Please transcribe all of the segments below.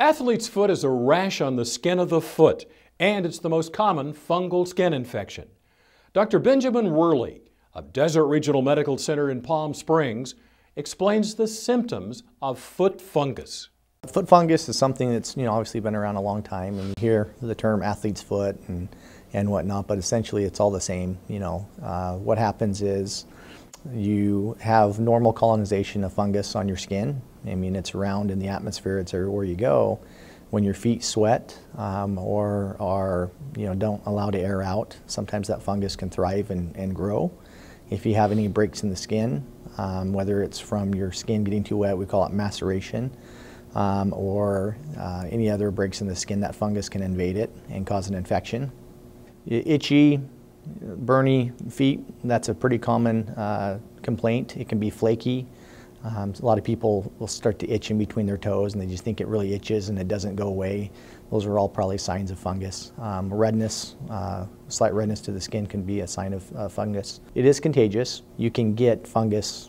Athlete's foot is a rash on the skin of the foot, and it's the most common fungal skin infection. Dr. Benjamin Wehrli of Desert Regional Medical Center in Palm Springs explains the symptoms of foot fungus. Foot fungus is something that's obviously been around a long time, and you hear the term athlete's foot and whatnot, but essentially it's all the same. What happens is you have normal colonization of fungus on your skin. I mean, it's around in the atmosphere, it's everywhere you go. When your feet sweat or are, don't allow the air out, sometimes that fungus can thrive and grow. If you have any breaks in the skin, whether it's from your skin getting too wet, we call it maceration, or any other breaks in the skin, that fungus can invade it and cause an infection. Itchy, burny feet, that's a pretty common complaint. It can be flaky. A lot of people will start to itch in between their toes and they just think it really itches and it doesn't go away. Those are all probably signs of fungus. Redness, slight redness to the skin can be a sign of fungus. It is contagious. You can get fungus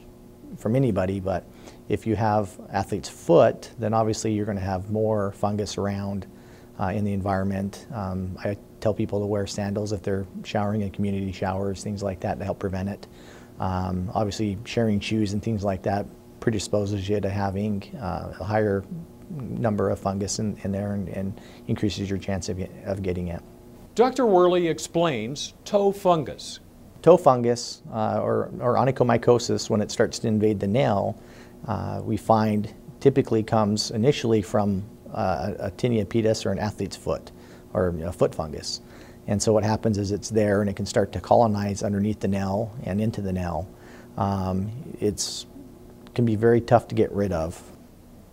from anybody, but if you have athlete's foot, then obviously you're going to have more fungus around in the environment. I tell people to wear sandals if they're showering in community showers, things like that, to help prevent it. Obviously, sharing shoes and things like that predisposes you to having a higher number of fungus in there and increases your chance of getting it. Dr. Wehrli explains toe fungus. Toe fungus or onychomycosis, when it starts to invade the nail, we find typically comes initially from a tinea pedis or an athlete's foot or a foot fungus. And so what happens is it's there and it can start to colonize underneath the nail and into the nail. It can be very tough to get rid of.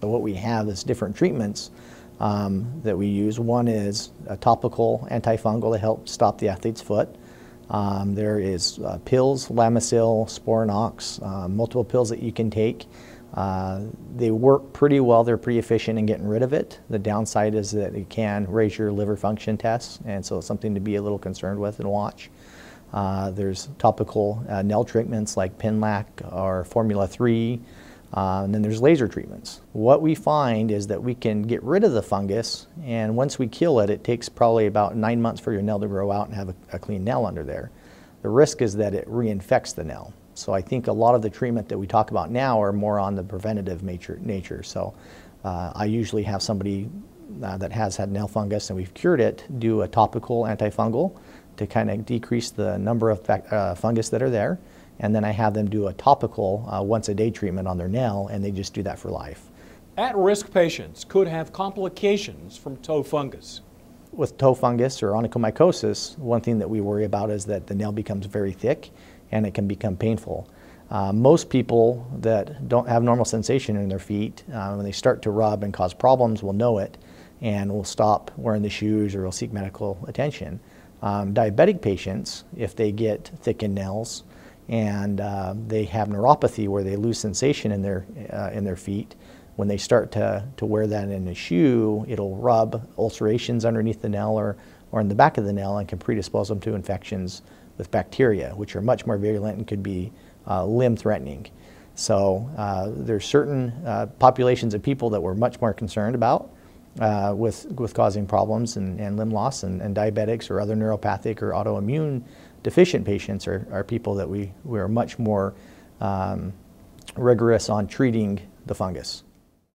So what we have is different treatments that we use. One is a topical antifungal to help stop the athlete's foot. There is pills, Lamisil, Sporanox, multiple pills that you can take. They work pretty well, they're pretty efficient in getting rid of it. The downside is that it can raise your liver function tests, and so it's something to be a little concerned with and watch. There's topical nail treatments like Penlac or Formula 3, and then there's laser treatments. What we find is that we can get rid of the fungus, and once we kill it, it takes probably about 9 months for your nail to grow out and have a clean nail under there. The risk is that it reinfects the nail. So I think a lot of the treatment that we talk about now are more on the preventative nature. So I usually have somebody that has had nail fungus and we've cured it do a topical antifungal to kind of decrease the number of fungus that are there. And then I have them do a topical once-a-day treatment on their nail, and they just do that for life. At-risk patients could have complications from toe fungus. With toe fungus or onychomycosis, one thing that we worry about is that the nail becomes very thick and it can become painful. Most people that don't have normal sensation in their feet, when they start to rub and cause problems, will know it and will stop wearing the shoes or will seek medical attention. Diabetic patients, if they get thickened nails and they have neuropathy where they lose sensation in their feet, when they start to wear that in a shoe, it'll rub ulcerations underneath the nail or in the back of the nail and can predispose them to infections with bacteria, which are much more virulent and could be limb-threatening. So there's certain populations of people that we're much more concerned about with causing problems and limb loss, and diabetics or other neuropathic or autoimmune deficient patients are people that we are much more rigorous on treating the fungus.